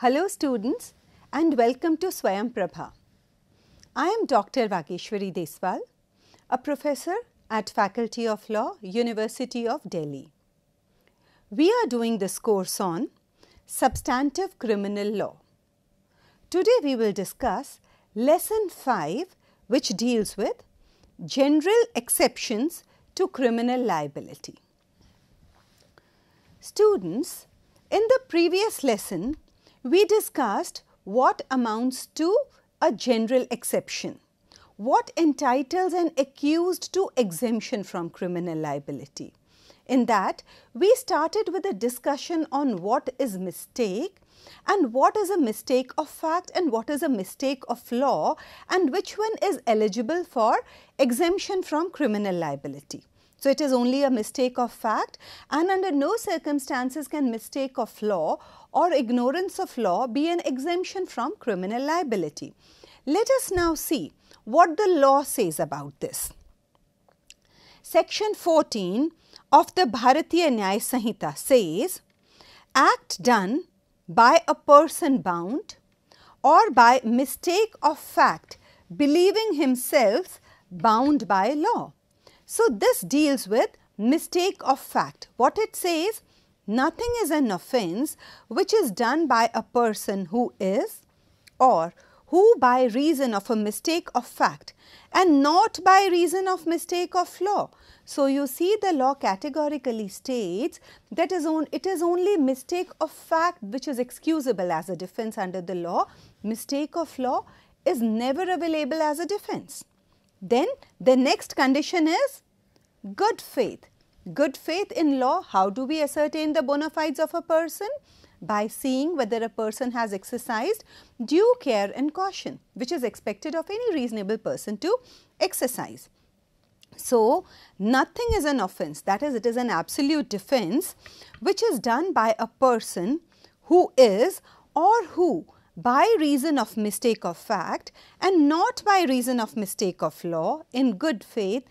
Hello students and welcome to Swayam Prabha. I am Dr. Vageshwari Deswal, a professor at Faculty of Law, University of Delhi. We are doing this course on Substantive Criminal Law. Today we will discuss Lesson 5, which deals with General Exceptions to Criminal Liability. Students, in the previous lesson, we discussed what amounts to a general exception, what entitles an accused to exemption from criminal liability. In that, we started with a discussion on what is mistake and what is a mistake of fact and what is a mistake of law and which one is eligible for exemption from criminal liability. So, it is only a mistake of fact and under no circumstances can mistake of law or ignorance of law be an exemption from criminal liability. Let us now see what the law says about this. Section 14 of the Bharatiya Nyaya Sanhita says, act done by a person bound or by mistake of fact believing himself bound by law. So, this deals with mistake of fact. What it says, nothing is an offense which is done by a person who is or who by reason of a mistake of fact and not by reason of mistake of law. So, you see the law categorically states that it is only mistake of fact which is excusable as a defense under the law. Mistake of law is never available as a defense. Then the next condition is good faith. Good faith in law, how do we ascertain the bona fides of a person? By seeing whether a person has exercised due care and caution, which is expected of any reasonable person to exercise. So, nothing is an offense, that is, it is an absolute defense which is done by a person who is or who by reason of mistake of fact and not by reason of mistake of law, in good faith,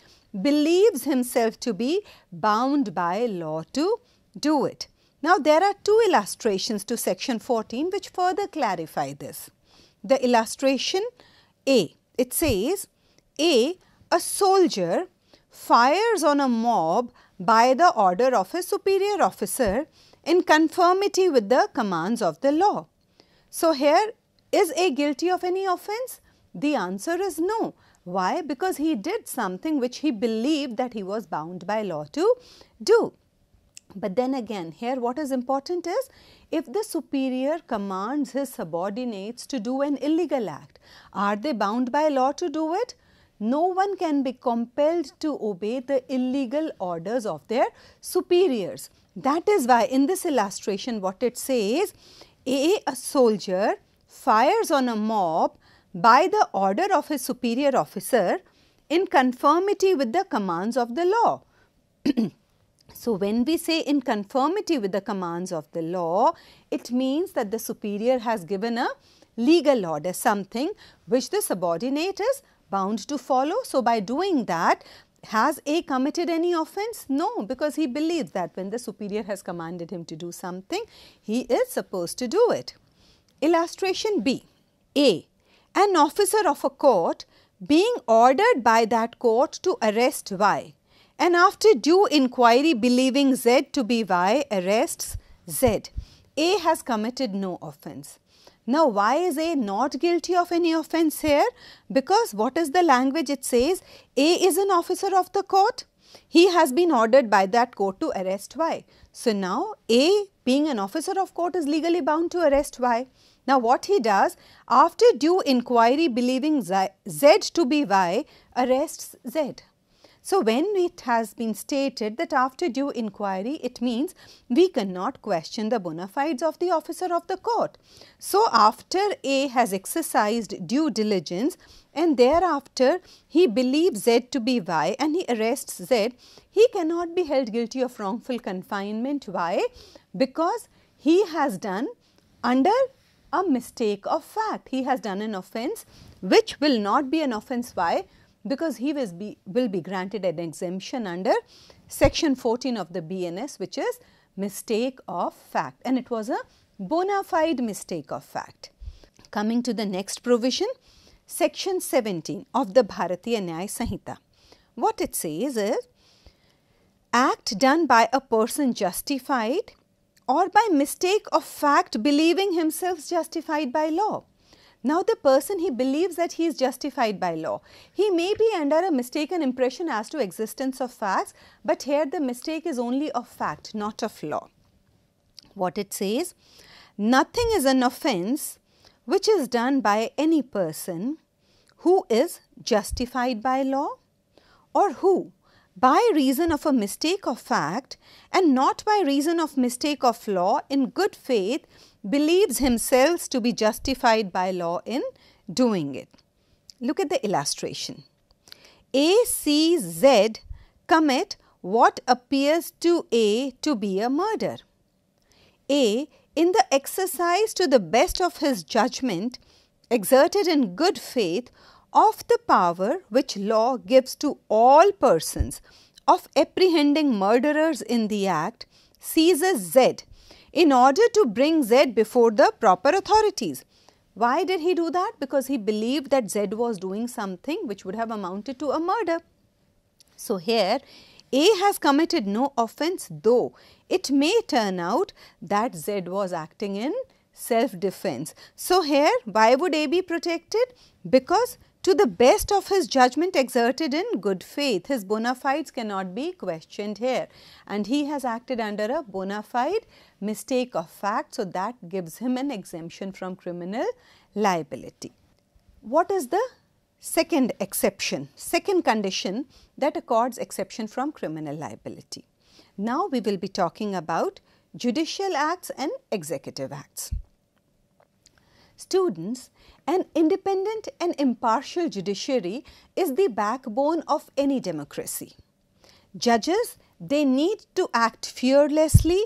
believes himself to be bound by law to do it. Now, there are two illustrations to section 14 which further clarify this. The illustration A, it says, A, a soldier fires on a mob by the order of a superior officer in conformity with the commands of the law. So, here is A guilty of any offense? The answer is no. Why? Because he did something which he believed that he was bound by law to do. But then again, here what is important is, if the superior commands his subordinates to do an illegal act, are they bound by law to do it? No one can be compelled to obey the illegal orders of their superiors. That is why in this illustration what it says, A, a soldier fires on a mob by the order of his superior officer in conformity with the commands of the law. So, when we say in conformity with the commands of the law, it means that the superior has given a legal order, something which the subordinate is bound to follow. So, by doing that, has A committed any offense? No, because he believes that when the superior has commanded him to do something, he is supposed to do it. Illustration B. A, an officer of a court being ordered by that court to arrest Y and after due inquiry believing Z to be Y arrests Z. A has committed no offense. Now, why is A not guilty of any offense here? Because what is the language? It says A is an officer of the court. He has been ordered by that court to arrest Y. So, now A being an officer of court is legally bound to arrest Y. Now, what he does, after due inquiry believing Z to be Y, arrests Z. So when it has been stated that after due inquiry, it means we cannot question the bona fides of the officer of the court. So after A has exercised due diligence and thereafter he believes Z to be Y and he arrests Z, he cannot be held guilty of wrongful confinement. Why? Because he has done under a mistake of fact. He has done an offense which will not be an offense. Why? Because he will be granted an exemption under section 14 of the BNS, which is mistake of fact, and it was a bona fide mistake of fact. Coming to the next provision, section 17 of the Bharatiya Nyaya Sanhita. What it says is, act done by a person justified or by mistake of fact believing himself justified by law. Now, the person, he believes that he is justified by law. He may be under a mistaken impression as to existence of facts, but here the mistake is only of fact, not of law. What it says, nothing is an offence which is done by any person who is justified by law or who by reason of a mistake of fact and not by reason of mistake of law in good faith believes himself to be justified by law in doing it. Look at the illustration. A sees Z commit what appears to A to be a murder. A, in the exercise to the best of his judgment, exerted in good faith of the power which law gives to all persons of apprehending murderers in the act, seizes Z in order to bring Z before the proper authorities. Why did he do that? Because he believed that Z was doing something which would have amounted to a murder. So here, A has committed no offense, though it may turn out that Z was acting in self-defense. So here, why would A be protected? Because to the best of his judgment exerted in good faith, his bona fides cannot be questioned here, and he has acted under a bona fide mistake of fact, so that gives him an exemption from criminal liability. What is the second exception, second condition that accords exception from criminal liability? Now we will be talking about judicial acts and executive acts. Students, an independent and impartial judiciary is the backbone of any democracy. Judges, they need to act fearlessly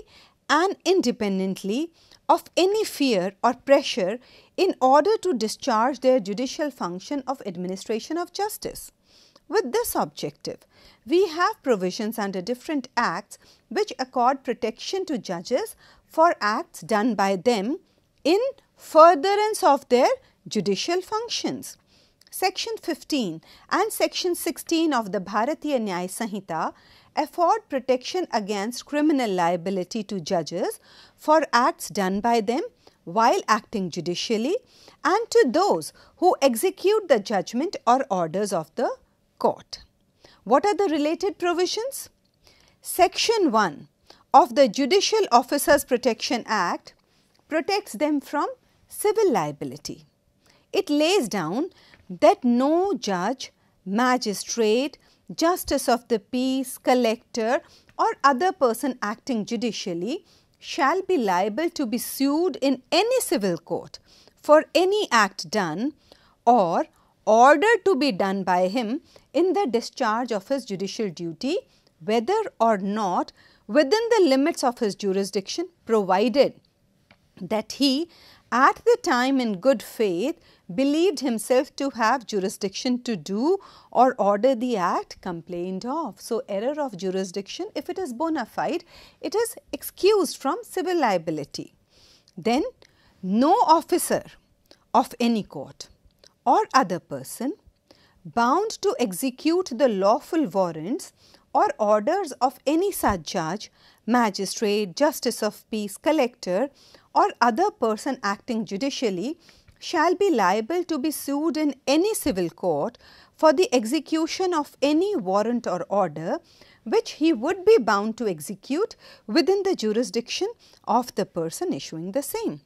and independently of any fear or pressure in order to discharge their judicial function of administration of justice. With this objective, we have provisions under different acts which accord protection to judges for acts done by them in furtherance of their judicial functions. Section 15 and Section 16 of the Bharatiya Nyaya Sanhita afford protection against criminal liability to judges for acts done by them while acting judicially and to those who execute the judgment or orders of the court. What are the related provisions? Section 1 of the Judicial Officers Protection Act protects them from civil liability. It lays down that no judge, magistrate, justice of the peace, collector or other person acting judicially shall be liable to be sued in any civil court for any act done or order to be done by him in the discharge of his judicial duty, whether or not within the limits of his jurisdiction, provided that he at the time in good faith believed himself to have jurisdiction to do or order the act complained of. So, error of jurisdiction, if it is bona fide, it is excused from civil liability. Then, no officer of any court or other person bound to execute the lawful warrants or orders of any such judge, magistrate, justice of peace, collector or other person acting judicially shall be liable to be sued in any civil court for the execution of any warrant or order which he would be bound to execute within the jurisdiction of the person issuing the same.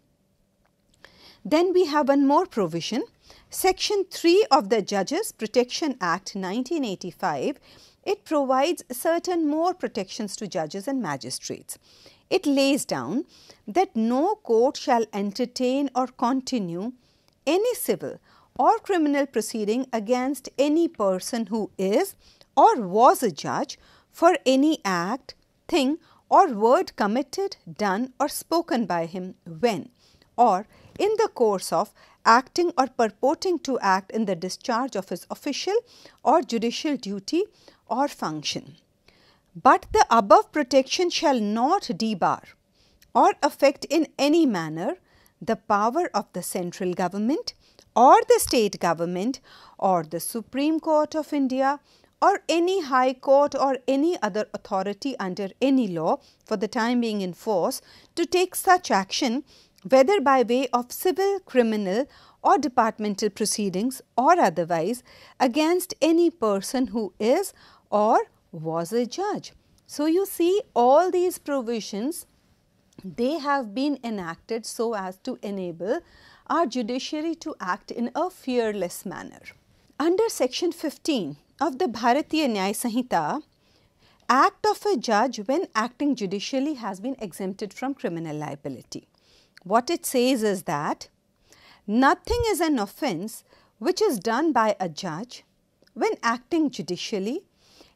Then we have one more provision. Section 3 of the Judges Protection Act 1985 it provides certain more protections to judges and magistrates. It lays down that no court shall entertain or continue any civil or criminal proceeding against any person who is or was a judge for any act, thing or word committed, done or spoken by him when or in the course of acting or purporting to act in the discharge of his official or judicial duty or function. But the above protection shall not debar or affect in any manner the power of the central government or the state government or the Supreme Court of India or any high court or any other authority under any law for the time being in force to take such action, whether by way of civil, criminal or departmental proceedings or otherwise, against any person who is or was a judge. So you see, all these provisions, they have been enacted so as to enable our judiciary to act in a fearless manner. Under section 15 of the Bharatiya Nyaya Sanhita, act of a judge when acting judicially has been exempted from criminal liability. What it says is that nothing is an offence which is done by a judge when acting judicially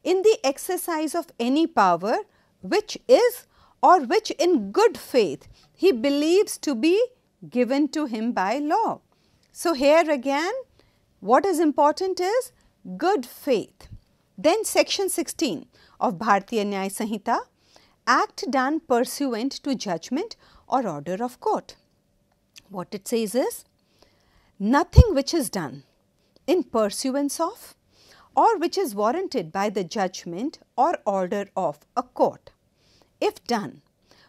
in the exercise of any power which is or which in good faith he believes to be given to him by law. So here again, what is important is good faith. Then section 16 of Bharatiya Nyaya Sanhita, act done pursuant to judgment or order of court. What it says is, nothing which is done in pursuance of or which is warranted by the judgment or order of a court, if done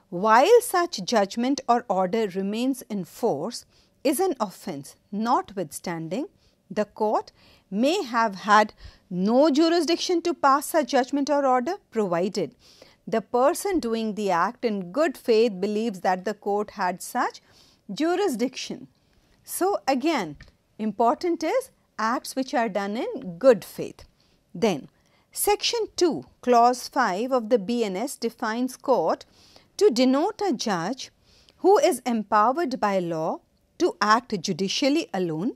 while such judgment or order remains in force, is an offence, notwithstanding the court may have had no jurisdiction to pass such judgment or order, provided the person doing the act in good faith believes that the court had such jurisdiction. So again, important is acts which are done in good faith. Then section 2, clause 5 of the BNS defines court to denote a judge who is empowered by law to act judicially alone,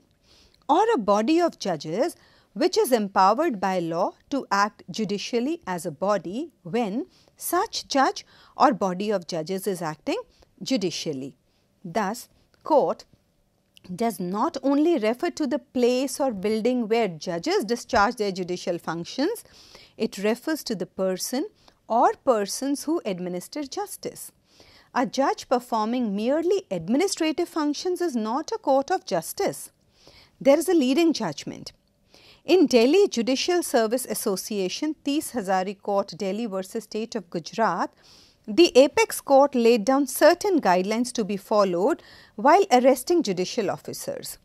or a body of judges which is empowered by law to act judicially as a body when such judge or body of judges is acting judicially. Thus, court does not only refer to the place or building where judges discharge their judicial functions, it refers to the person or persons who administer justice. A judge performing merely administrative functions is not a court of justice. There is a leading judgment in Delhi Judicial Service Association, Tees Hazari Court, Delhi versus State of Gujarat. The apex court laid down certain guidelines to be followed while arresting judicial officers.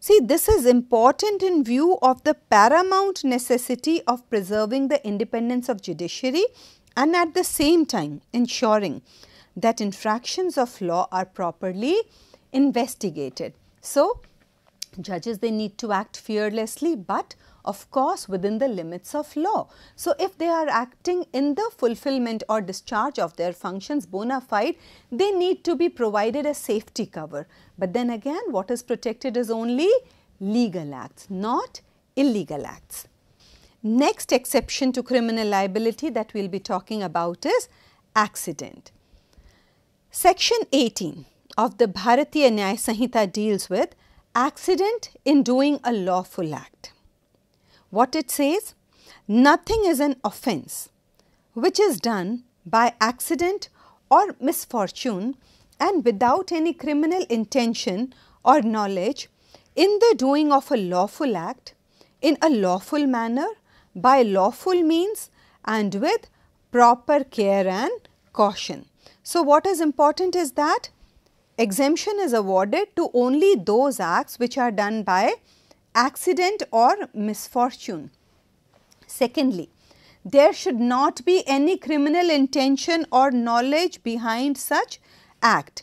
See, this is important in view of the paramount necessity of preserving the independence of judiciary and at the same time ensuring that infractions of law are properly investigated. So, judges, they need to act fearlessly, but of course within the limits of law. So, if they are acting in the fulfillment or discharge of their functions bona fide, they need to be provided a safety cover. But then again, what is protected is only legal acts, not illegal acts. Next exception to criminal liability that we will be talking about is accident. Section 18 of the Bharatiya Nyaya Sanhita deals with accident in doing a lawful act. What it says, nothing is an offence which is done by accident or misfortune and without any criminal intention or knowledge in the doing of a lawful act, in a lawful manner, by lawful means and with proper care and caution. So, what is important is that exemption is awarded to only those acts which are done by accident or misfortune. Secondly, there should not be any criminal intention or knowledge behind such act.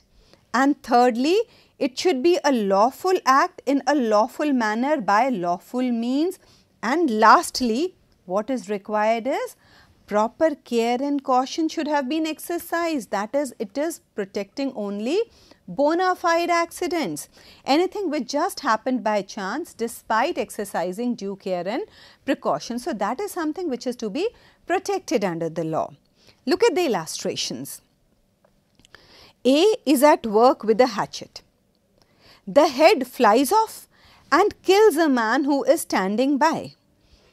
And thirdly, it should be a lawful act in a lawful manner by lawful means. And lastly, what is required is proper care and caution should have been exercised. That is, it is protecting only bona fide accidents, anything which just happened by chance despite exercising due care and precaution. So, that is something which is to be protected under the law. Look at the illustrations. A is at work with a hatchet. The head flies off and kills a man who is standing by.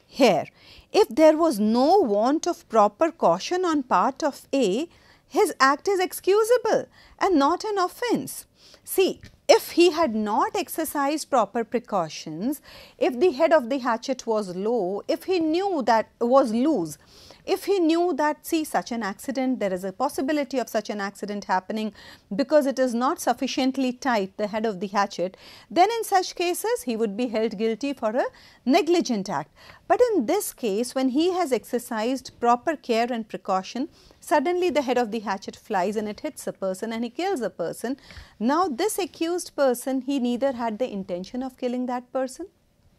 Here, if there was no want of proper caution on part of A, his act is excusable and not an offense. See, if he had not exercised proper precautions, if the head of the hatchet was low, if he knew that was loose, if he knew that, see, such an accident, there is a possibility of such an accident happening because it is not sufficiently tight, the head of the hatchet, then in such cases he would be held guilty for a negligent act. But in this case, when he has exercised proper care and precaution, suddenly the head of the hatchet flies and it hits a person and he kills a person. Now, this accused person, he neither had the intention of killing that person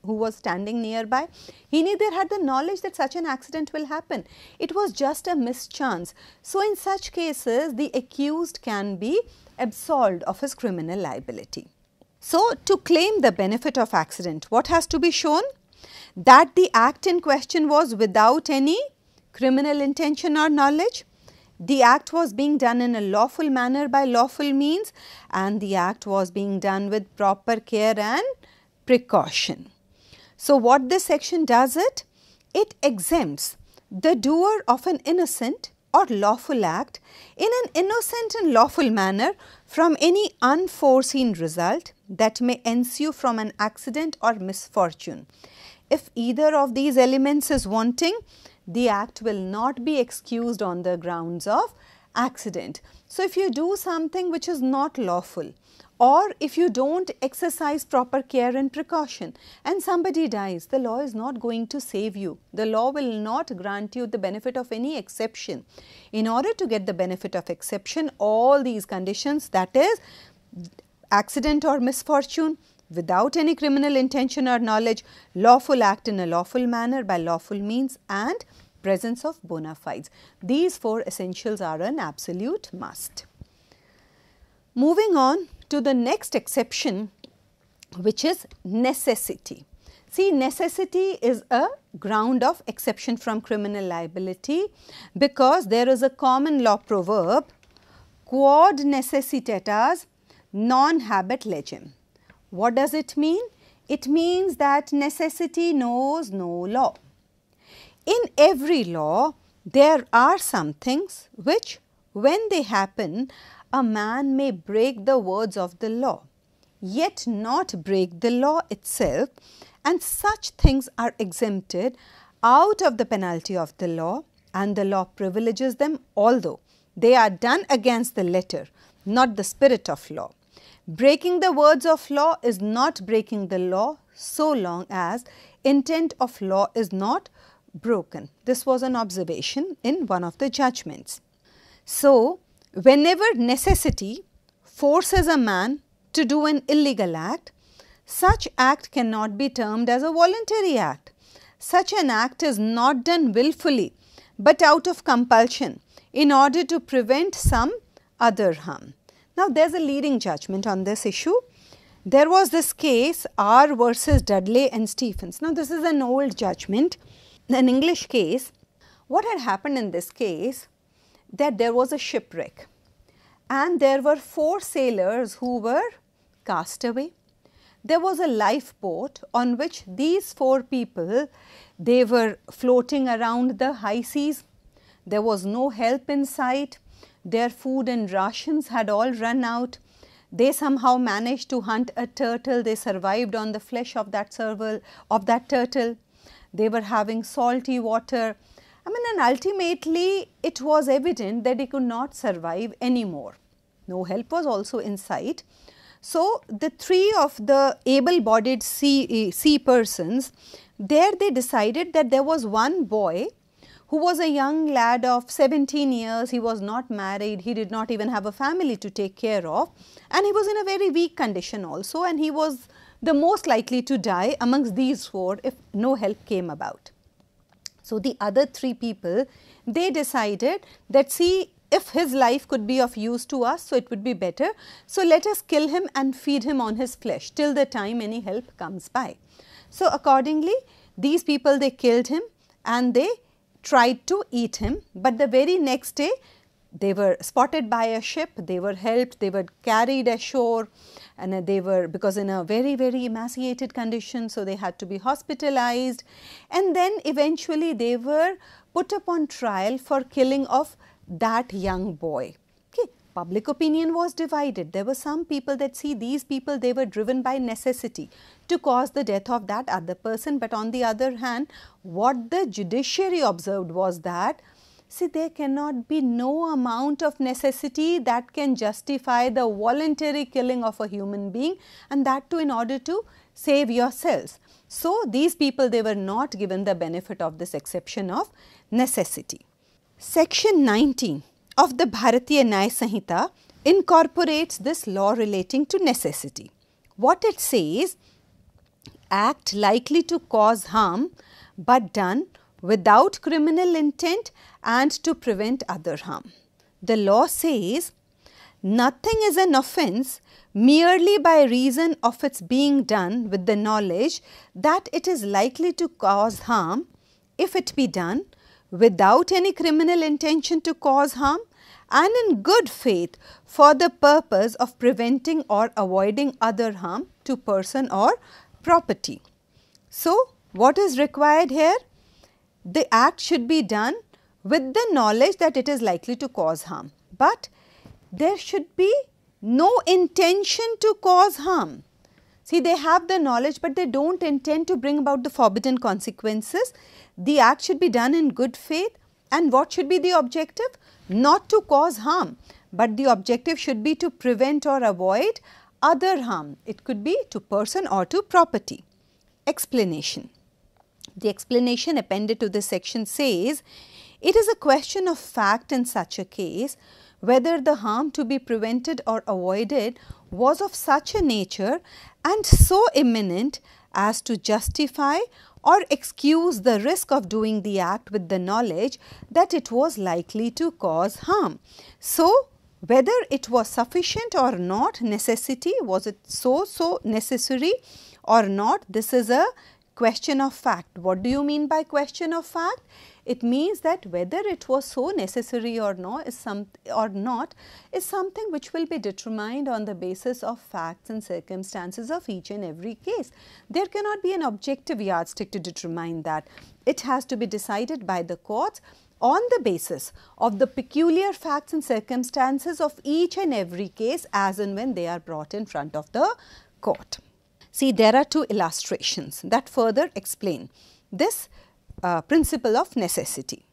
who was standing nearby, he neither had the knowledge that such an accident will happen. It was just a mischance. So, in such cases, the accused can be absolved of his criminal liability. So, to claim the benefit of accident, what has to be shown? That the act in question was without any criminal intention or knowledge, the act was being done in a lawful manner by lawful means, and the act was being done with proper care and precaution. So, what this section does it? It exempts the doer of an innocent or lawful act in an innocent and lawful manner from any unforeseen result that may ensue from an accident or misfortune. If either of these elements is wanting, the act will not be excused on the grounds of accident. So, if you do something which is not lawful, or if you don't exercise proper care and precaution and somebody dies, the law is not going to save you. The law will not grant you the benefit of any exception. In order to get the benefit of exception, all these conditions, that is accident or misfortune, without any criminal intention or knowledge, lawful act in a lawful manner by lawful means, and presence of bona fides. These four essentials are an absolute must. Moving on to the next exception, which is necessity. See, necessity is a ground of exception from criminal liability because there is a common law proverb, quod necessitatas non habet legem. What does it mean? It means that necessity knows no law. In every law, there are some things which, when they happen, a man may break the words of the law, yet not break the law itself, and such things are exempted out of the penalty of the law, and the law privileges them, although they are done against the letter, not the spirit of law. Breaking the words of law is not breaking the law so long as intent of law is not broken. This was an observation in one of the judgments. So, whenever necessity forces a man to do an illegal act, such act cannot be termed as a voluntary act. Such an act is not done willfully but out of compulsion in order to prevent some other harm. Now, there is a leading judgment on this issue. There was this case R versus Dudley and Stephens. Now, this is an old judgment, an English case. What had happened in this case, that there was a shipwreck and there were four sailors who were cast away. There was a lifeboat on which these four people, they were floating around the high seas. There was no help in sight. Their food and rations had all run out. They somehow managed to hunt a turtle. They survived on the flesh of that turtle. They were having salty water. I mean, and ultimately it was evident that they could not survive anymore. No help was also in sight. So, the three of the able-bodied sea persons, there they decided that there was one boy who was a young lad of 17 years, he was not married, he did not even have a family to take care of, and he was in a very weak condition also, and he was the most likely to die amongst these four if no help came about. So the other three people, they decided that see, if his life could be of use to us, so it would be better. So let us kill him and feed him on his flesh till the time any help comes by. So accordingly, these people, they killed him and they tried to eat him, but the very next day they were spotted by a ship, they were helped, they were carried ashore, and they were, because in a very, very emaciated condition, so they had to be hospitalized, and then eventually they were put upon trial for killing of that young boy. Okay. Public opinion was divided. There were some people that see, these people, they were driven by necessity to cause the death of that other person, but on the other hand, what the judiciary observed was that, see, there cannot be no amount of necessity that can justify the voluntary killing of a human being, and that too in order to save yourselves. So these people, they were not given the benefit of this exception of necessity. Section 19 of the Bharatiya Nyaya Sanhita incorporates this law relating to necessity. What it says, act likely to cause harm but done without criminal intent and to prevent other harm. The law says, nothing is an offence merely by reason of its being done with the knowledge that it is likely to cause harm, if it be done without any criminal intention to cause harm and in good faith for the purpose of preventing or avoiding other harm to person or property. So, what is required here? The act should be done with the knowledge that it is likely to cause harm, but there should be no intention to cause harm. See, they have the knowledge, but they don't intend to bring about the forbidden consequences. The act should be done in good faith, and what should be the objective? Not to cause harm, but the objective should be to prevent or avoid other harm. It could be to person or to property. Explanation. The explanation appended to this section says, it is a question of fact in such a case whether the harm to be prevented or avoided was of such a nature and so imminent as to justify or excuse the risk of doing the act with the knowledge that it was likely to cause harm. So, whether it was sufficient or not, necessity, was it so necessary or not, this is a question of fact. What do you mean by question of fact? It means that whether it was so necessary or not is something which will be determined on the basis of facts and circumstances of each and every case. There cannot be an objective yardstick to determine that. It has to be decided by the courts on the basis of the peculiar facts and circumstances of each and every case as and when they are brought in front of the court. See, there are two illustrations that further explain this principle of necessity.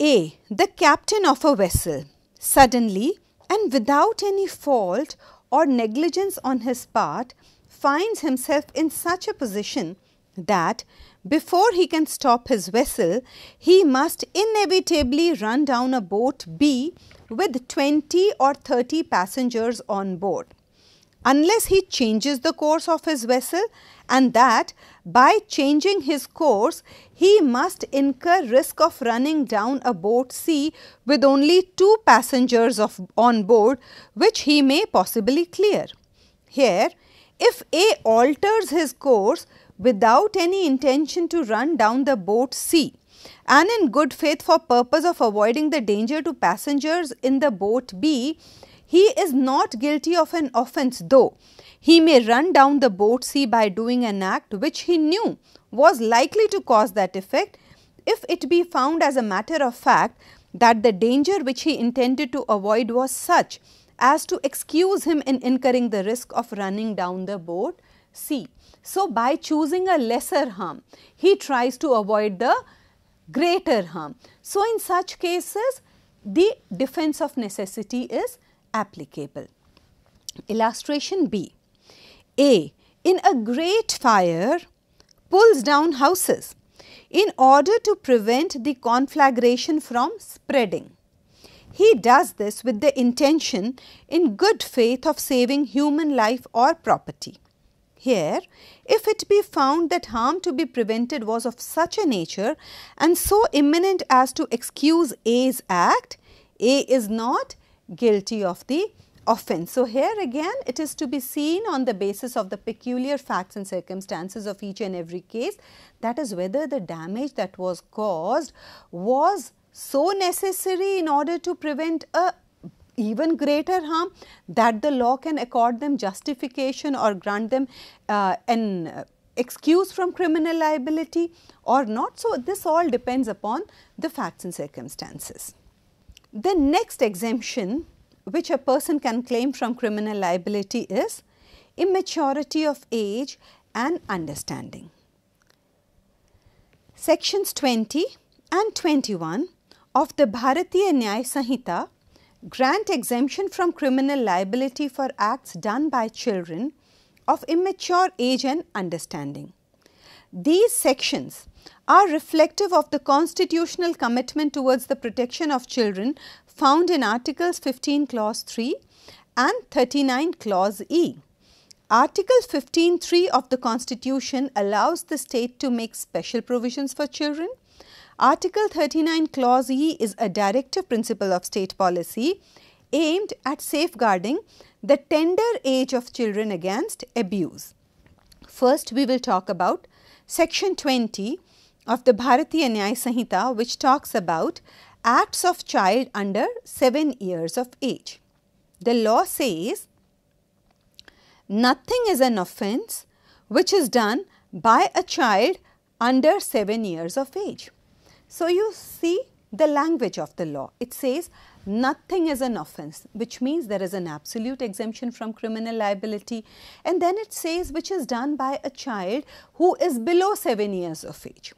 A. The captain of a vessel suddenly and without any fault or negligence on his part finds himself in such a position that before he can stop his vessel, he must inevitably run down a boat B with 20 or 30 passengers on board, unless he changes the course of his vessel, and that by changing his course, he must incur risk of running down a boat C with only 2 passengers on board, which he may possibly clear. Here, if A alters his course without any intention to run down the boat C, and in good faith for purpose of avoiding the danger to passengers in the boat B, he is not guilty of an offence, though he may run down the boat C by doing an act which he knew was likely to cause that effect, if it be found as a matter of fact that the danger which he intended to avoid was such as to excuse him in incurring the risk of running down the boat C. So, by choosing a lesser harm, he tries to avoid the greater harm. So, in such cases, the defence of necessity is applicable. Illustration B. A, in a great fire, pulls down houses in order to prevent the conflagration from spreading. He does this with the intention in good faith of saving human life or property. Here, if it be found that harm to be prevented was of such a nature and so imminent as to excuse A's act, A is not guilty of the offense. So, here again it is to be seen on the basis of the peculiar facts and circumstances of each and every case, that is whether the damage that was caused was so necessary in order to prevent a even greater harm that the law can accord them justification or grant them an excuse from criminal liability or not. So, this all depends upon the facts and circumstances. The next exemption which a person can claim from criminal liability is immaturity of age and understanding. Sections 20 and 21 of the Bharatiya Nyaya Sanhita grant exemption from criminal liability for acts done by children of immature age and understanding. These sections are reflective of the constitutional commitment towards the protection of children found in Articles 15 Clause 3 and 39 Clause E. Article 15(3) of the Constitution allows the state to make special provisions for children. Article 39 Clause E is a directive principle of state policy aimed at safeguarding the tender age of children against abuse. First, we will talk about Section 20 of the Bharatiya Nyaya Sanhita, which talks about acts of child under 7 years of age. The law says, nothing is an offence which is done by a child under 7 years of age. So, you see the language of the law. It says nothing is an offence, which means there is an absolute exemption from criminal liability, and then it says which is done by a child who is below 7 years of age.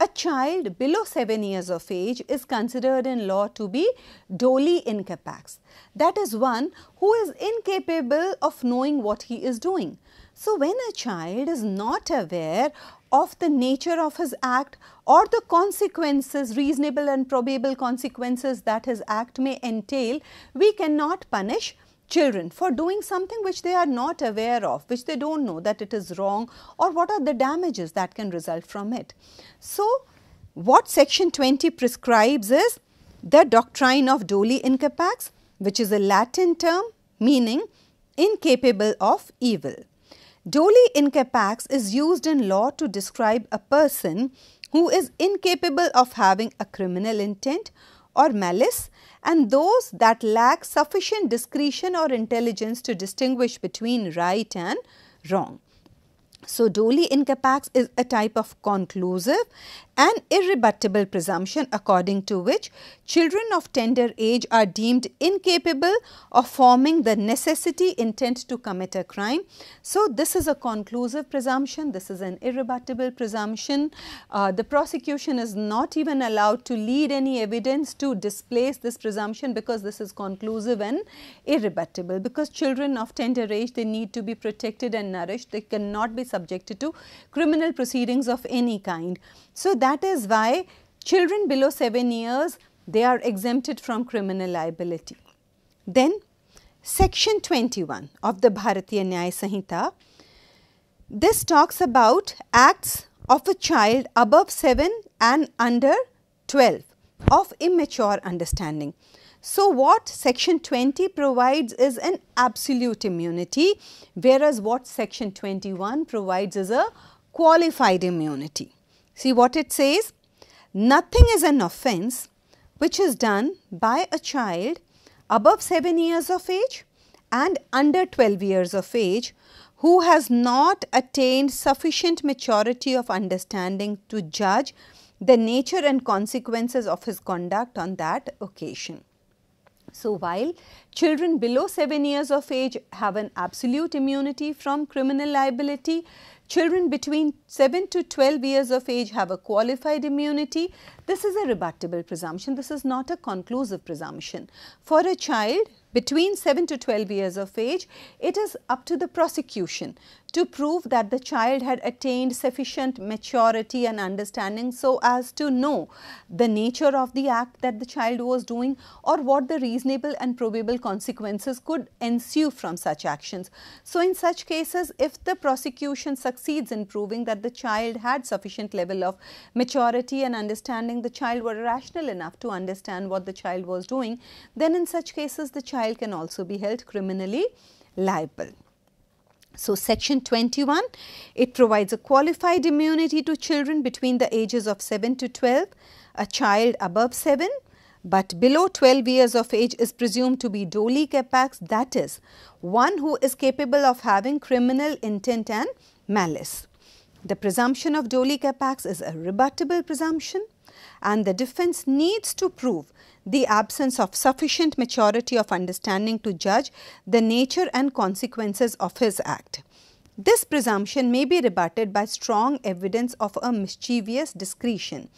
A child below 7 years of age is considered in law to be doli incapax. That is one who is incapable of knowing what he is doing. So, when a child is not aware of the nature of his act or the consequences, reasonable and probable consequences that his act may entail, we cannot punish children for doing something which they are not aware of, which they do not know that it is wrong or what are the damages that can result from it. So, what Section 20 prescribes is the doctrine of doli incapax, which is a Latin term meaning incapable of evil. Doli incapax is used in law to describe a person who is incapable of having a criminal intent or malice, and those that lack sufficient discretion or intelligence to distinguish between right and wrong. So, doli incapax is a type of conclusive and irrebuttable presumption according to which children of tender age are deemed incapable of forming the necessity intent to commit a crime. So, this is a conclusive presumption, this is an irrebuttable presumption. The prosecution is not even allowed to lead any evidence to displace this presumption because this is conclusive and irrebuttable. Because children of tender age, they need to be protected and nourished, they cannot be subjected to criminal proceedings of any kind. So, that is why children below 7 years, they are exempted from criminal liability. Then Section 21 of the Bharatiya Nyaya Sanhita, this talks about acts of a child above 7 and under 12 of immature understanding. So, what Section 20 provides is an absolute immunity, whereas what Section 21 provides is a qualified immunity. See what it says, nothing is an offense which is done by a child above 7 years of age and under 12 years of age who has not attained sufficient maturity of understanding to judge the nature and consequences of his conduct on that occasion. So, while children below 7 years of age have an absolute immunity from criminal liability, children between 7 to 12 years of age have a qualified immunity. This is a rebuttable presumption. This is not a conclusive presumption. For a child between 7 to 12 years of age, it is up to the prosecution to prove that the child had attained sufficient maturity and understanding so as to know the nature of the act that the child was doing or what the reasonable and probable consequences could ensue from such actions. So in such cases, if the prosecution succeeds in proving that the child had sufficient level of maturity and understanding, the child were rational enough to understand what the child was doing, then in such cases the child can also be held criminally liable. So, Section 21, it provides a qualified immunity to children between the ages of 7 to 12. A child above 7 but below 12 years of age is presumed to be doli capax, that is, one who is capable of having criminal intent and malice. The presumption of doli capax is a rebuttable presumption, and the defense needs to prove the absence of sufficient maturity of understanding to judge the nature and consequences of his act. This presumption may be rebutted by strong evidence of a mischievous discretion.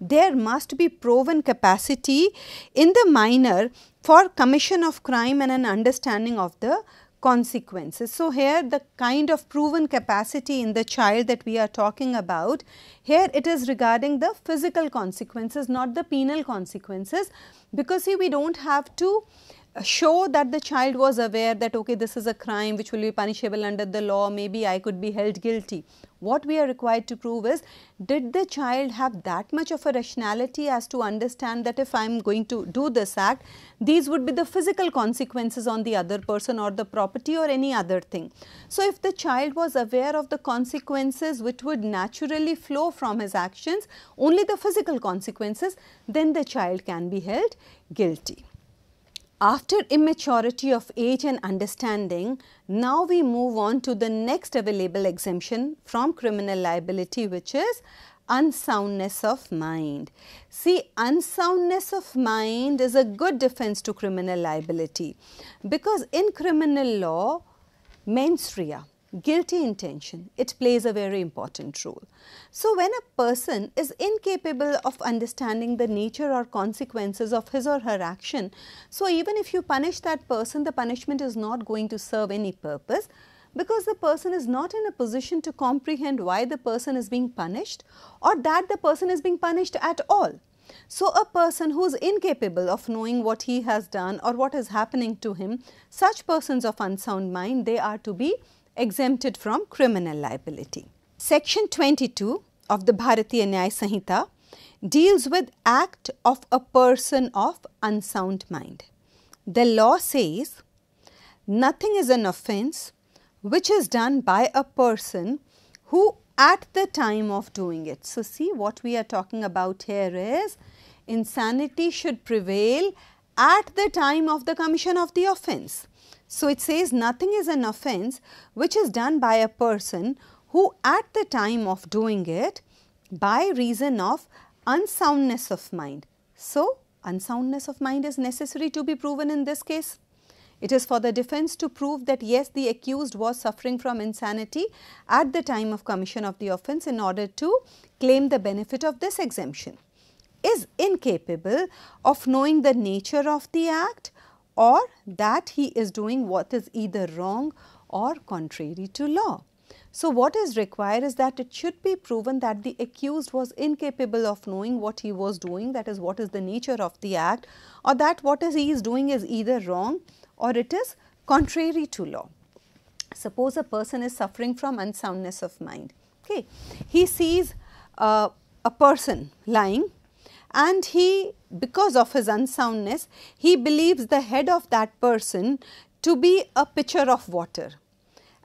There must be proven capacity in the minor for commission of crime and an understanding of the consequences. So, here the kind of proven capacity in the child that we are talking about, here it is regarding the physical consequences, not the penal consequences, because see, we do not have to show that the child was aware that okay, this is a crime which will be punishable under the law, maybe I could be held guilty. What we are required to prove is, did the child have that much of a rationality as to understand that if I am going to do this act, these would be the physical consequences on the other person or the property or any other thing. So, if the child was aware of the consequences which would naturally flow from his actions, only the physical consequences, then the child can be held guilty. After immaturity of age and understanding, now we move on to the next available exemption from criminal liability, which is unsoundness of mind. See, unsoundness of mind is a good defense to criminal liability, because in criminal law, mens rea, guilty intention, it plays a very important role. So, when a person is incapable of understanding the nature or consequences of his or her action, so even if you punish that person, the punishment is not going to serve any purpose, because the person is not in a position to comprehend why the person is being punished or that the person is being punished at all. So, a person who is incapable of knowing what he has done or what is happening to him, such persons of unsound mind, they are to be exempted from criminal liability. Section 22 of the Bharatiya Nyaya Sanhita deals with act of a person of unsound mind. The law says, nothing is an offence which is done by a person who at the time of doing it. So, see, what we are talking about here is, insanity should prevail at the time of the commission of the offence. So, it says nothing is an offence which is done by a person who at the time of doing it by reason of unsoundness of mind. So, unsoundness of mind is necessary to be proven in this case. It is for the defence to prove that yes, the accused was suffering from insanity at the time of commission of the offence in order to claim the benefit of this exemption. Is incapable of knowing the nature of the act, or that he is doing what is either wrong or contrary to law. So, what is required is that it should be proven that the accused was incapable of knowing what he was doing, that is, what is the nature of the act, or that what he is doing is either wrong or it is contrary to law. Suppose a person is suffering from unsoundness of mind. Okay. He sees a person lying, and he, because of his unsoundness, he believes the head of that person to be a pitcher of water,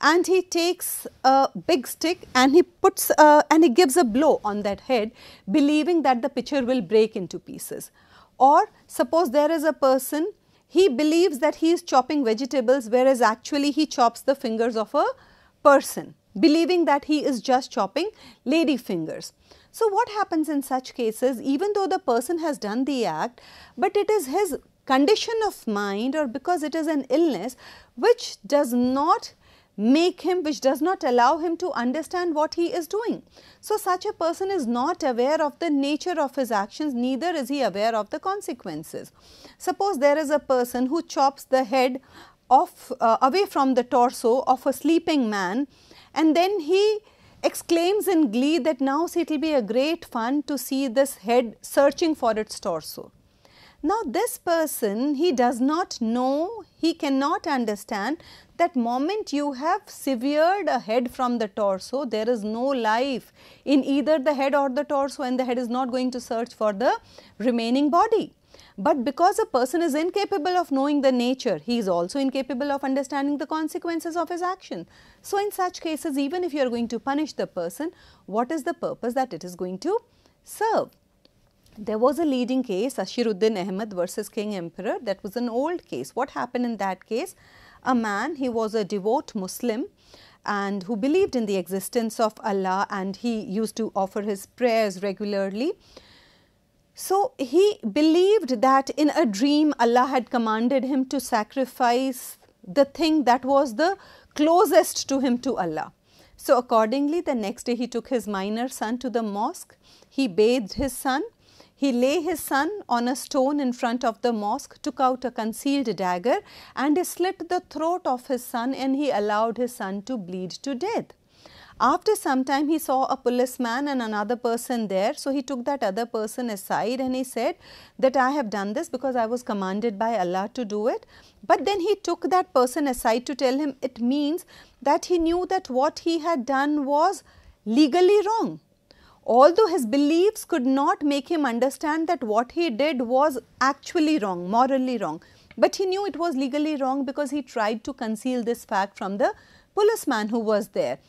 and he takes a big stick and he puts and he gives a blow on that head, believing that the pitcher will break into pieces. Or suppose there is a person, he believes that he is chopping vegetables, whereas actually he chops the fingers of a person, believing that he is just chopping lady fingers. So, what happens in such cases, even though the person has done the act, but it is his condition of mind, or because it is an illness which does not make him, which does not allow him to understand what he is doing. So such a person is not aware of the nature of his actions, neither is he aware of the consequences. Suppose there is a person who chops the head off away from the torso of a sleeping man, and then he exclaims in glee that now it will be a great fun to see this head searching for its torso. Now this person, he does not know, he cannot understand that moment you have severed a head from the torso, there is no life in either the head or the torso, and the head is not going to search for the remaining body. But because a person is incapable of knowing the nature, he is also incapable of understanding the consequences of his action. So in such cases, even if you are going to punish the person, what is the purpose that it is going to serve? There was a leading case, Ashiruddin Ahmed versus King Emperor. That was an old case. What happened in that case? A man, he was a devout Muslim and who believed in the existence of Allah, and he used to offer his prayers regularly. So he believed that in a dream Allah had commanded him to sacrifice the thing that was the closest to him to Allah. So accordingly, the next day he took his minor son to the mosque, he bathed his son, he lay his son on a stone in front of the mosque, took out a concealed dagger, and he slit the throat of his son, and he allowed his son to bleed to death. After some time, he saw a policeman and another person there. So he took that other person aside and he said that I have done this because I was commanded by Allah to do it. But then he took that person aside to tell him, it means that he knew that what he had done was legally wrong. Although his beliefs could not make him understand that what he did was actually wrong, morally wrong, but he knew it was legally wrong because he tried to conceal this fact from the policeman who was there.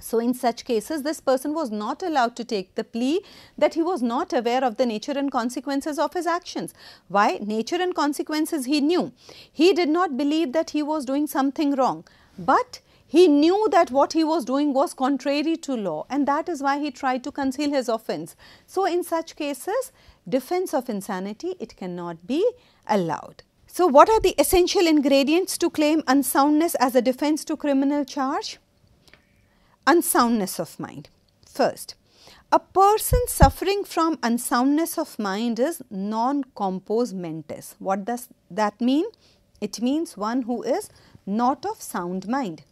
So in such cases, this person was not allowed to take the plea that he was not aware of the nature and consequences of his actions. Why? Nature and consequences he knew. He did not believe that he was doing something wrong, but he knew that what he was doing was contrary to law, and that is why he tried to conceal his offense. So in such cases, defense of insanity, it cannot be allowed. So what are the essential ingredients to claim unsoundness as a defense to criminal charge? Unsoundness of mind. First, a person suffering from unsoundness of mind is non-compos mentis. What does that mean? It means one who is not of sound mind.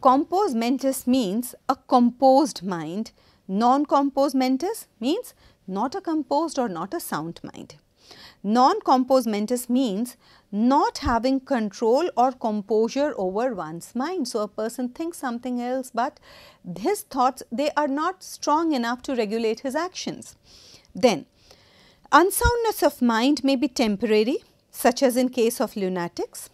Compos mentis means a composed mind. Non-compos mentis means not a composed or not a sound mind. Non-compos mentis means not having control or composure over one's mind. So a person thinks something else, but his thoughts, they are not strong enough to regulate his actions. Then unsoundness of mind may be temporary, such as in case of lunatics.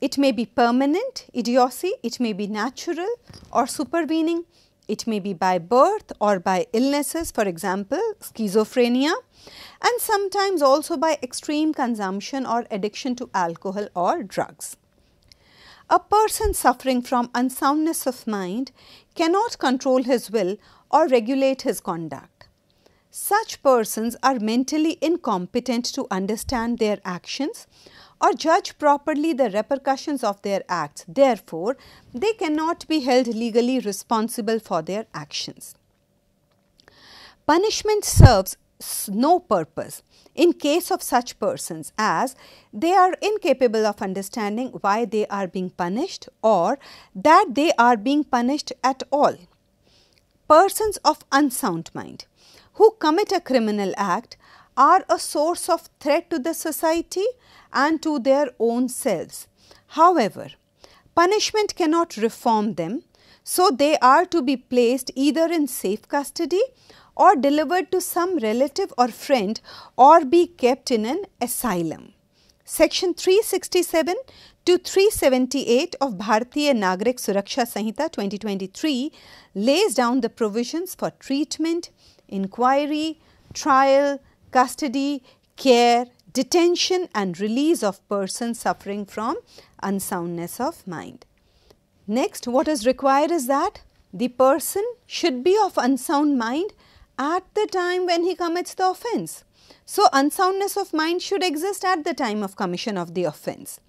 It may be permanent, idiocy, it may be natural or supervening, it may be by birth or by illnesses, for example, schizophrenia, and sometimes also by extreme consumption or addiction to alcohol or drugs. A person suffering from unsoundness of mind cannot control his will or regulate his conduct. Such persons are mentally incompetent to understand their actions or judge properly the repercussions of their acts. Therefore, they cannot be held legally responsible for their actions. Punishment serves no purpose in case of such persons, as they are incapable of understanding why they are being punished or that they are being punished at all. Persons of unsound mind who commit a criminal act are a source of threat to the society and to their own selves. However, punishment cannot reform them, so they are to be placed either in safe custody or delivered to some relative or friend or be kept in an asylum. Section 367 to 378 of Bharatiya Nagarik Suraksha Sanhita 2023 lays down the provisions for treatment, inquiry, trial, custody, care, detention and release of persons suffering from unsoundness of mind. Next, what is required is that the person should be of unsound mind at the time when he commits the offense. So, unsoundness of mind should exist at the time of commission of the offense.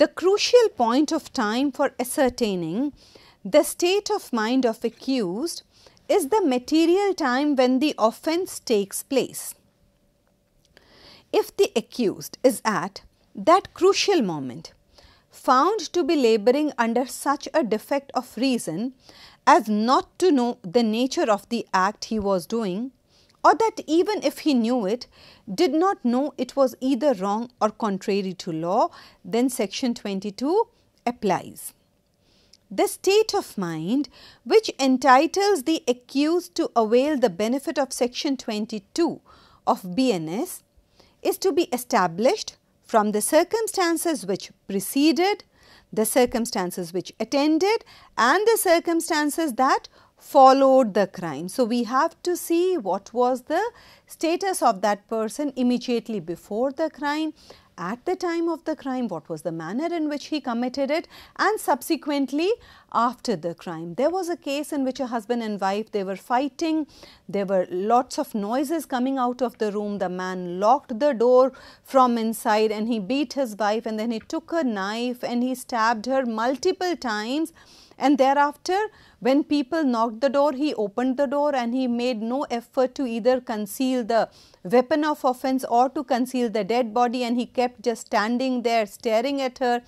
the crucial point of time for ascertaining the state of mind of accused is the material time when the offense takes place. If the accused is at that crucial moment found to be laboring under such a defect of reason as not to know the nature of the act he was doing, or that even if he knew it, did not know it was either wrong or contrary to law, then section 22 applies. The state of mind which entitles the accused to avail the benefit of section 22 of BNS is to be established from the circumstances which preceded, the circumstances which attended, and the circumstances that followed the crime. So, we have to see what was the status of that person immediately before the crime, at the time of the crime, what was the manner in which he committed it, and subsequently after the crime. There was a case in which a husband and wife, they were fighting, there were lots of noises coming out of the room, the man locked the door from inside and he beat his wife, and then he took a knife and he stabbed her multiple times, and thereafter when people knocked the door, he opened the door and he made no effort to either conceal the weapon of offense or to conceal the dead body, and he kept just standing there staring at her.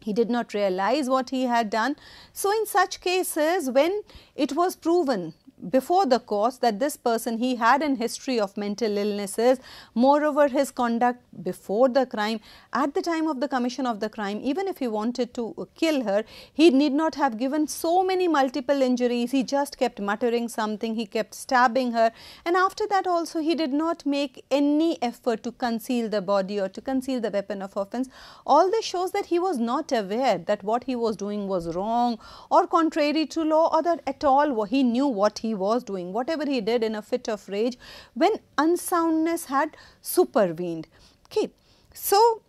He did not realize what he had done. So, in such cases, when it was proven before the court that this person, he had a history of mental illnesses, moreover his conduct before the crime, at the time of the commission of the crime, even if he wanted to kill her, he need not have given so many multiple injuries, he just kept muttering something, he kept stabbing her, and after that also he did not make any effort to conceal the body or to conceal the weapon of offense. All this shows that he was not aware that what he was doing was wrong or contrary to law, or that at all he knew what he was doing. Whatever he did in a fit of rage when unsoundness had supervened. Okay. So,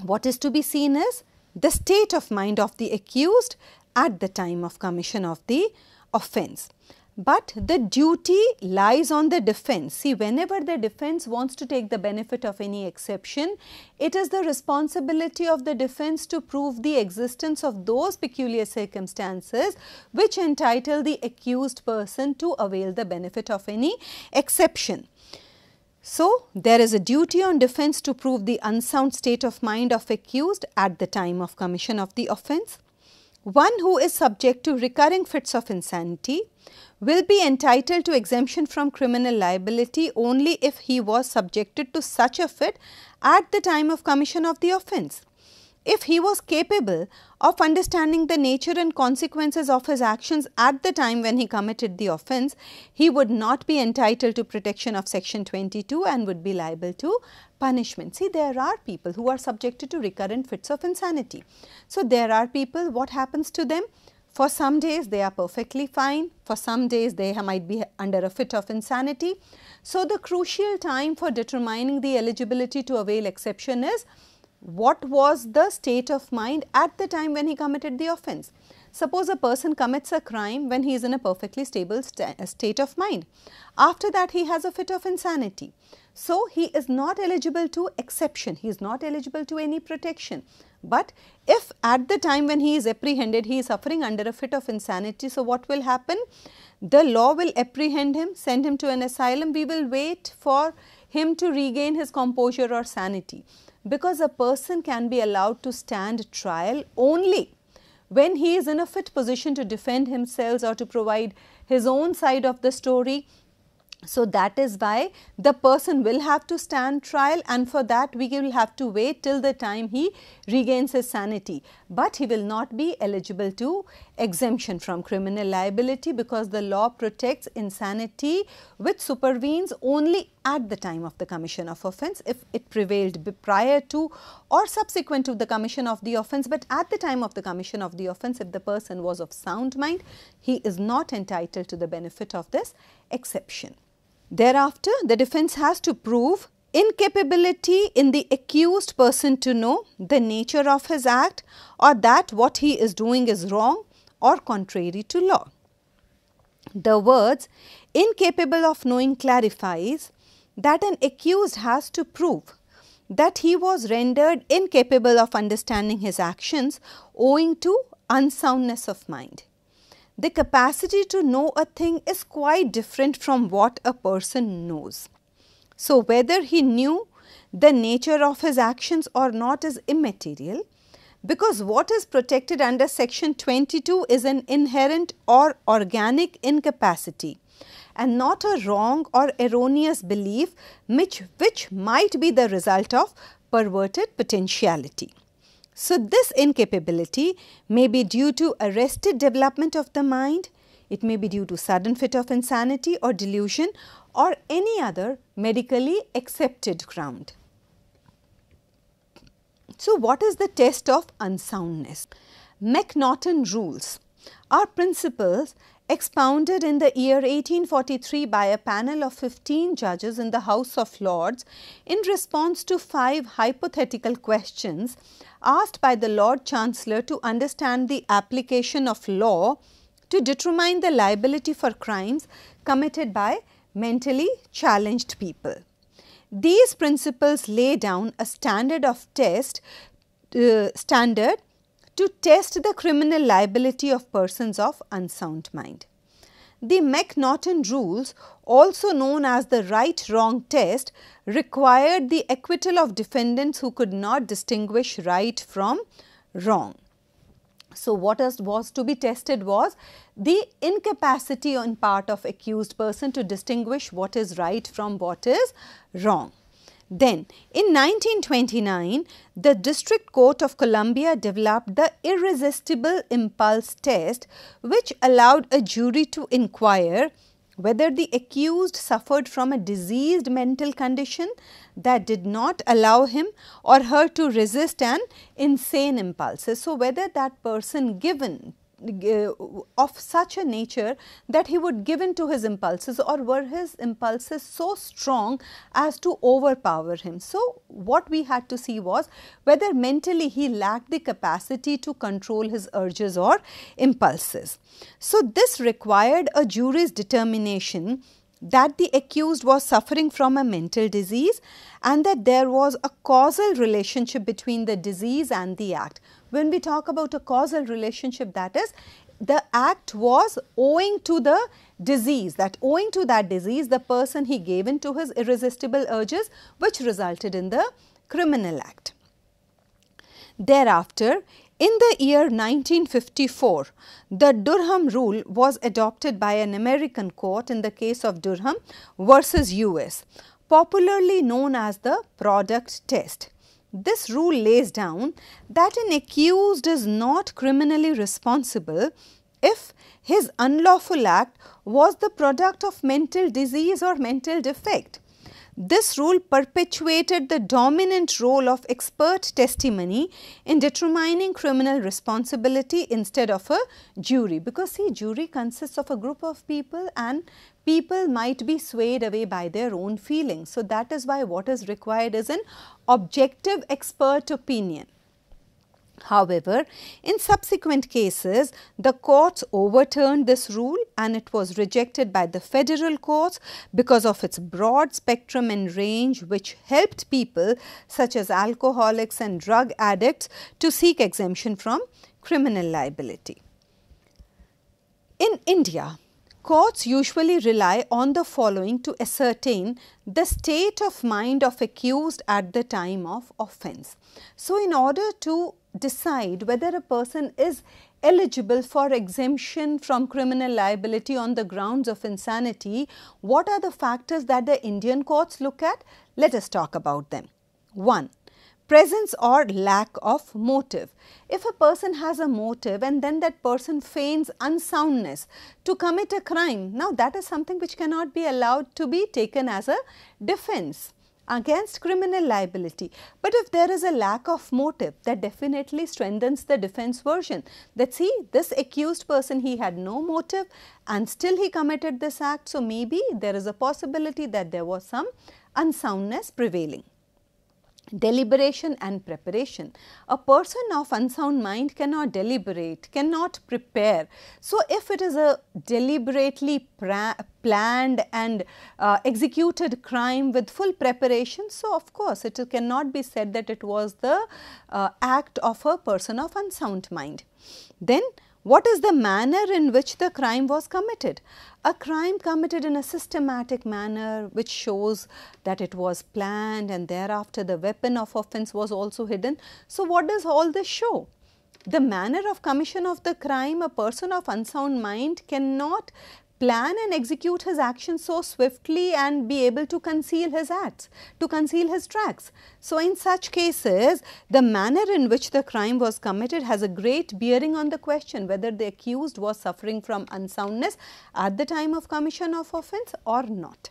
what is to be seen is the state of mind of the accused at the time of commission of the offense. But the duty lies on the defense. See, whenever the defense wants to take the benefit of any exception, it is the responsibility of the defense to prove the existence of those peculiar circumstances which entitle the accused person to avail the benefit of any exception. So, there is a duty on defense to prove the unsound state of mind of accused at the time of commission of the offense. One who is subject to recurring fits of insanity will be entitled to exemption from criminal liability only if he was subjected to such a fit at the time of commission of the offense. If he was capable of understanding the nature and consequences of his actions at the time when he committed the offense, he would not be entitled to protection of section 22 and would be liable to punishment. See, there are people who are subjected to recurrent fits of insanity. So, there are people, what happens to them? For some days they are perfectly fine, for some days they might be under a fit of insanity. So, the crucial time for determining the eligibility to avail exception is what was the state of mind at the time when he committed the offense. Suppose a person commits a crime when he is in a perfectly stable state of mind. After that he has a fit of insanity. So, he is not eligible to exception, he is not eligible to any protection. But if at the time when he is apprehended, he is suffering under a fit of insanity, so what will happen? The law will apprehend him, send him to an asylum. We will wait for him to regain his composure or sanity, because a person can be allowed to stand trial only when he is in a fit position to defend himself or to provide his own side of the story. So, that is why the person will have to stand trial, and for that we will have to wait till the time he regains his sanity. But he will not be eligible to exemption from criminal liability, because the law protects insanity which supervenes only at the time of the commission of offense. If it prevailed prior to or subsequent to the commission of the offense, but at the time of the commission of the offense, if the person was of sound mind, he is not entitled to the benefit of this exception. Thereafter, the defense has to prove incapability in the accused person to know the nature of his act, or that what he is doing is wrong or contrary to law. The words "incapable of knowing" clarifies that an accused has to prove that he was rendered incapable of understanding his actions owing to unsoundness of mind. The capacity to know a thing is quite different from what a person knows. So, whether he knew the nature of his actions or not is immaterial, because what is protected under section 22 is an inherent or organic incapacity and not a wrong or erroneous belief which might be the result of perverted potentiality. So, this incapability may be due to arrested development of the mind, it may be due to sudden fit of insanity or delusion or any other medically accepted ground. So, what is the test of unsoundness? M'Naghten Rules are principles expounded in the year 1843 by a panel of 15 judges in the House of Lords in response to 5 hypothetical questions asked by the Lord Chancellor to understand the application of law to determine the liability for crimes committed by mentally challenged people. These principles lay down a standard to test the criminal liability of persons of unsound mind. The M'Naghten Rules, also known as the right-wrong test, required the acquittal of defendants who could not distinguish right from wrong. So, what was to be tested was the incapacity on part of accused person to distinguish what is right from what is wrong. Then, in 1929, the District Court of Columbia developed the Irresistible Impulse Test, which allowed a jury to inquire whether the accused suffered from a diseased mental condition that did not allow him or her to resist an insane impulse. So, whether that person of such a nature that he would give in to his impulses, or were his impulses so strong as to overpower him. So, what we had to see was whether mentally he lacked the capacity to control his urges or impulses. So, this required a jury's determination that the accused was suffering from a mental disease and that there was a causal relationship between the disease and the act. When we talk about a causal relationship, that is, the act was owing to the disease, that owing to that disease, the person he gave in to his irresistible urges, which resulted in the criminal act. Thereafter, in the year 1954, the Durham Rule was adopted by an American court in the case of Durham versus US, popularly known as the product test. This rule lays down that an accused is not criminally responsible if his unlawful act was the product of mental disease or mental defect. This rule perpetuated the dominant role of expert testimony in determining criminal responsibility instead of a jury, because see, jury consists of a group of people and people might be swayed away by their own feelings. So, that is why what is required is an objective expert opinion. However, in subsequent cases, the courts overturned this rule and it was rejected by the federal courts because of its broad spectrum and range, which helped people such as alcoholics and drug addicts to seek exemption from criminal liability. In India, courts usually rely on the following to ascertain the state of mind of accused at the time of offense. So, in order to decide whether a person is eligible for exemption from criminal liability on the grounds of insanity, what are the factors that the Indian courts look at? Let us talk about them. 1. Presence or lack of motive. If a person has a motive and then that person feigns unsoundness to commit a crime, now that is something which cannot be allowed to be taken as a defense against criminal liability. But if there is a lack of motive, that definitely strengthens the defense version, that see, this accused person, he had no motive and still he committed this act. So, maybe there is a possibility that there was some unsoundness prevailing. Deliberation and preparation. A person of unsound mind cannot deliberate, cannot prepare. So, if it is a deliberately planned and executed crime with full preparation, so of course, it cannot be said that it was the act of a person of unsound mind. Then, what is the manner in which the crime was committed? A crime committed in a systematic manner which shows that it was planned, and thereafter the weapon of offense was also hidden. So, what does all this show? The manner of commission of the crime, a person of unsound mind cannot plan and execute his actions so swiftly and be able to conceal his acts, to conceal his tracks. So, in such cases, the manner in which the crime was committed has a great bearing on the question whether the accused was suffering from unsoundness at the time of commission of offence or not.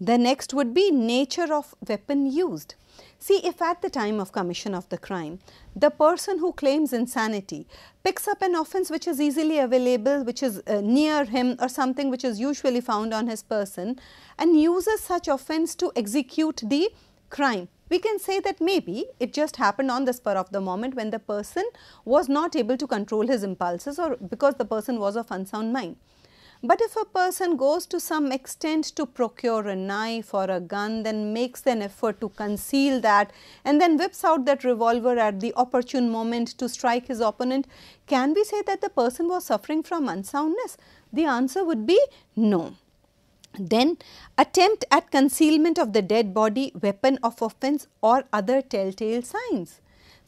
The next would be nature of weapon used. See, if at the time of commission of the crime, the person who claims insanity picks up an offence which is easily available, which is near him, or something which is usually found on his person, and uses such offence to execute the crime, we can say that maybe it just happened on the spur of the moment when the person was not able to control his impulses, or because the person was of unsound mind. But if a person goes to some extent to procure a knife or a gun, then makes an effort to conceal that and then whips out that revolver at the opportune moment to strike his opponent, can we say that the person was suffering from unsoundness? The answer would be no. Then, attempt at concealment of the dead body, weapon of offense or other telltale signs.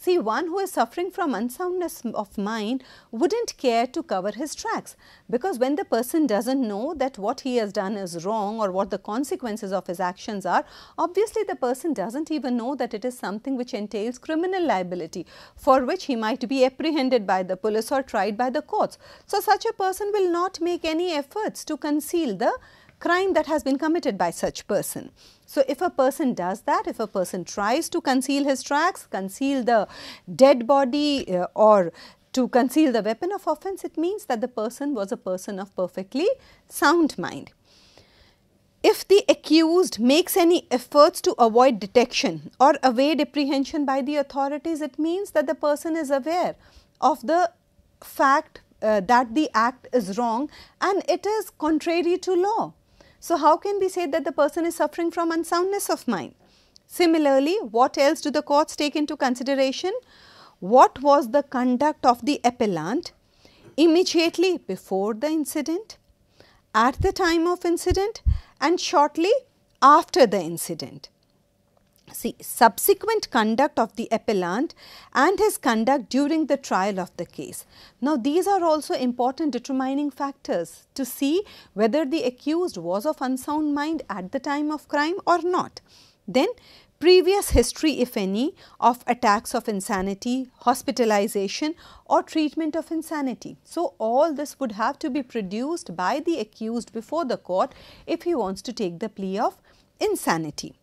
See, one who is suffering from unsoundness of mind wouldn't care to cover his tracks, because when the person doesn't know that what he has done is wrong or what the consequences of his actions are, obviously the person doesn't even know that it is something which entails criminal liability, for which he might be apprehended by the police or tried by the courts. So, such a person will not make any efforts to conceal the crime that has been committed by such person. So, if a person does that, if a person tries to conceal his tracks, conceal the dead body or to conceal the weapon of offense, it means that the person was a person of perfectly sound mind. If the accused makes any efforts to avoid detection or evade apprehension by the authorities, it means that the person is aware of the fact that the act is wrong and it is contrary to law. So, how can we say that the person is suffering from unsoundness of mind? Similarly, what else do the courts take into consideration? What was the conduct of the appellant immediately before the incident, at the time of incident, and shortly after the incident? See, subsequent conduct of the appellant and his conduct during the trial of the case. Now, these are also important determining factors to see whether the accused was of unsound mind at the time of crime or not. Then, previous history, if any, of attacks of insanity, hospitalization or treatment of insanity. So, all this would have to be produced by the accused before the court if he wants to take the plea of insanity.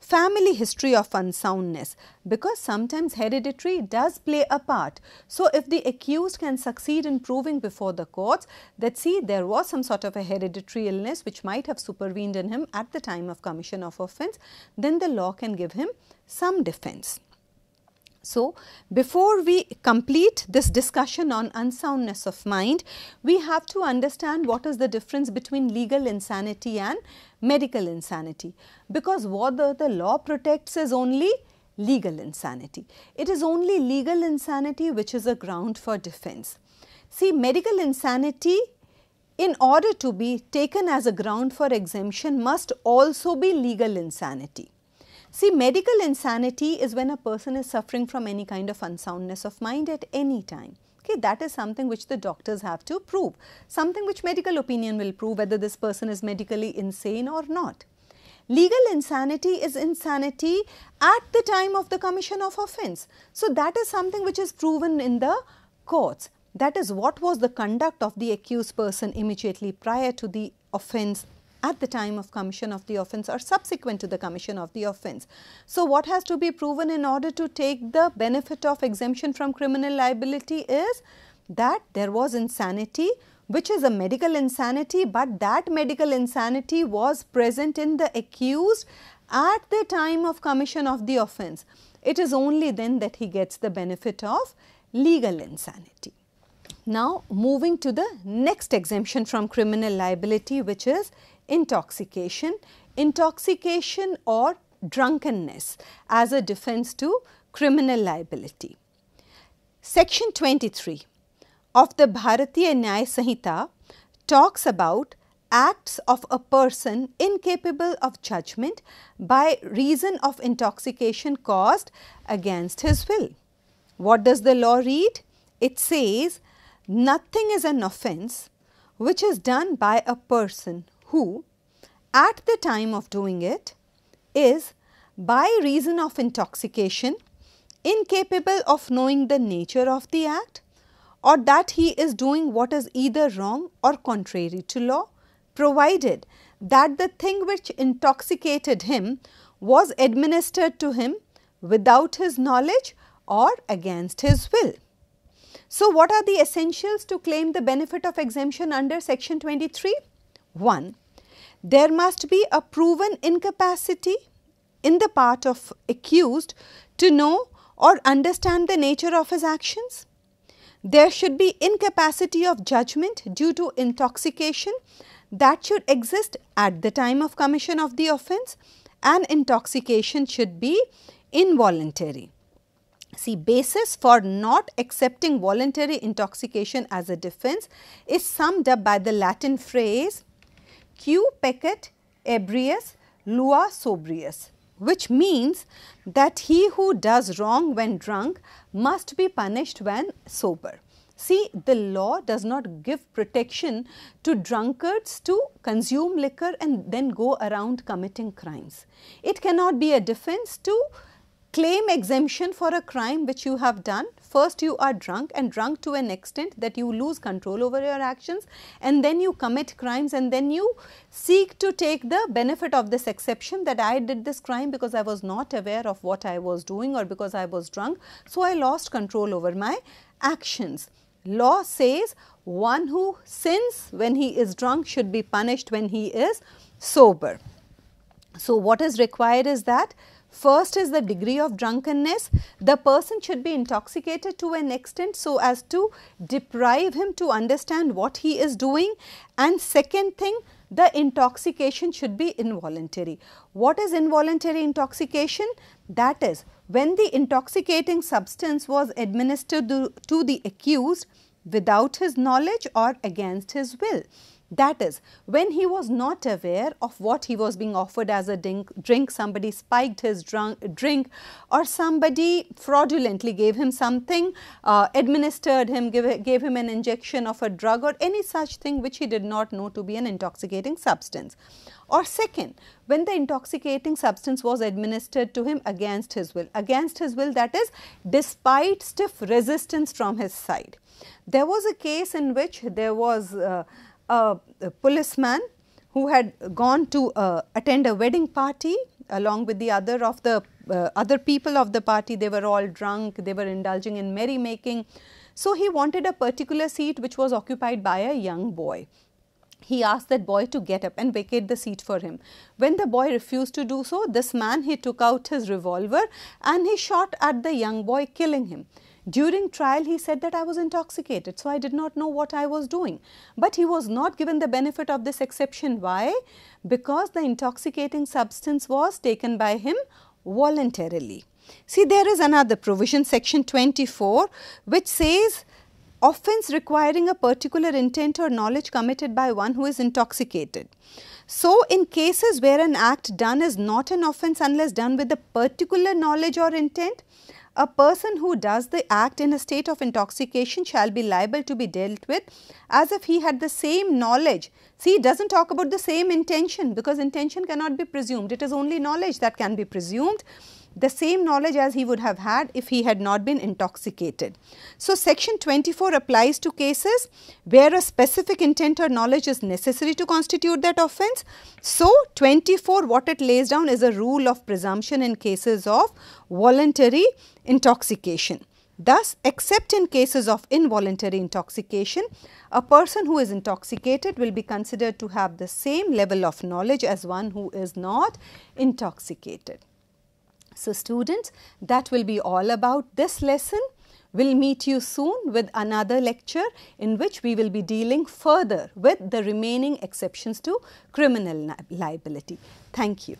Family history of unsoundness, because sometimes hereditary does play a part. So, if the accused can succeed in proving before the courts that, see, there was some sort of a hereditary illness which might have supervened in him at the time of commission of offence, then the law can give him some defence. So, before we complete this discussion on unsoundness of mind, we have to understand what is the difference between legal insanity and medical insanity, because what the law protects is only legal insanity. It is only legal insanity which is a ground for defense. See, medical insanity, in order to be taken as a ground for exemption, must also be legal insanity. See, medical insanity is when a person is suffering from any kind of unsoundness of mind at any time. Okay, that is something which the doctors have to prove, something which medical opinion will prove whether this person is medically insane or not. Legal insanity is insanity at the time of the commission of offence. So, that is something which is proven in the courts. That is, what was the conduct of the accused person immediately prior to the offence, at the time of commission of the offence or subsequent to the commission of the offence. So, what has to be proven in order to take the benefit of exemption from criminal liability is that there was insanity which is a medical insanity, but that medical insanity was present in the accused at the time of commission of the offence, it is only then that he gets the benefit of legal insanity. Now, moving to the next exemption from criminal liability, which is intoxication. Intoxication or drunkenness as a defence to criminal liability. Section 23 of the Bharatiya Nyaya Sanhita talks about acts of a person incapable of judgment by reason of intoxication caused against his will. What does the law read? It says, nothing is an offence which is done by a person who, at the time of doing it, is by reason of intoxication incapable of knowing the nature of the act, or that he is doing what is either wrong or contrary to law, provided that the thing which intoxicated him was administered to him without his knowledge or against his will. So, what are the essentials to claim the benefit of exemption under section 23? 1. There must be a proven incapacity in the part of accused to know or understand the nature of his actions. There should be incapacity of judgment due to intoxication that should exist at the time of commission of the offence, and intoxication should be involuntary. See, basis for not accepting voluntary intoxication as a defence is summed up by the Latin phrase Q peccat ebrius lua sobrius, which means that he who does wrong when drunk must be punished when sober. See, the law does not give protection to drunkards to consume liquor and then go around committing crimes. It cannot be a defense to claim exemption for a crime which you have done. First, you are drunk, and drunk to an extent that you lose control over your actions, and then you commit crimes, and then you seek to take the benefit of this exception that I did this crime because I was not aware of what I was doing or because I was drunk. So, I lost control over my actions. Law says one who sins when he is drunk should be punished when he is sober. So, what is required is that first is the degree of drunkenness. The person should be intoxicated to an extent so as to deprive him to understand what he is doing. And second thing, the intoxication should be involuntary. What is involuntary intoxication? That is, when the intoxicating substance was administered to the accused without his knowledge or against his will. That is, when he was not aware of what he was being offered as a drink, somebody spiked his drink, or somebody fraudulently gave him something, administered him, gave him an injection of a drug or any such thing which he did not know to be an intoxicating substance. Or second, when the intoxicating substance was administered to him against his will. Against his will, that is, despite stiff resistance from his side. There was a case in which there was a policeman who had gone to attend a wedding party along with the other people of the party. They were all drunk, they were indulging in merrymaking. So, he wanted a particular seat which was occupied by a young boy. He asked that boy to get up and vacate the seat for him. When the boy refused to do so, this man, he took out his revolver and he shot at the young boy, killing him. During trial, he said that I was intoxicated, so I did not know what I was doing. But he was not given the benefit of this exception. Why? Because the intoxicating substance was taken by him voluntarily. See, there is another provision, section 24, which says offence requiring a particular intent or knowledge committed by one who is intoxicated. So, in cases where an act done is not an offence unless done with a particular knowledge or intent, a person who does the act in a state of intoxication shall be liable to be dealt with as if he had the same knowledge. See, it doesn't talk about the same intention, because intention cannot be presumed. It is only knowledge that can be presumed, the same knowledge as he would have had if he had not been intoxicated. So, section 24 applies to cases where a specific intent or knowledge is necessary to constitute that offence. So, 24, what it lays down is a rule of presumption in cases of voluntary intoxication. Thus, except in cases of involuntary intoxication, a person who is intoxicated will be considered to have the same level of knowledge as one who is not intoxicated. So, students, that will be all about this lesson. We'll meet you soon with another lecture in which we will be dealing further with the remaining exceptions to criminal liability. Thank you.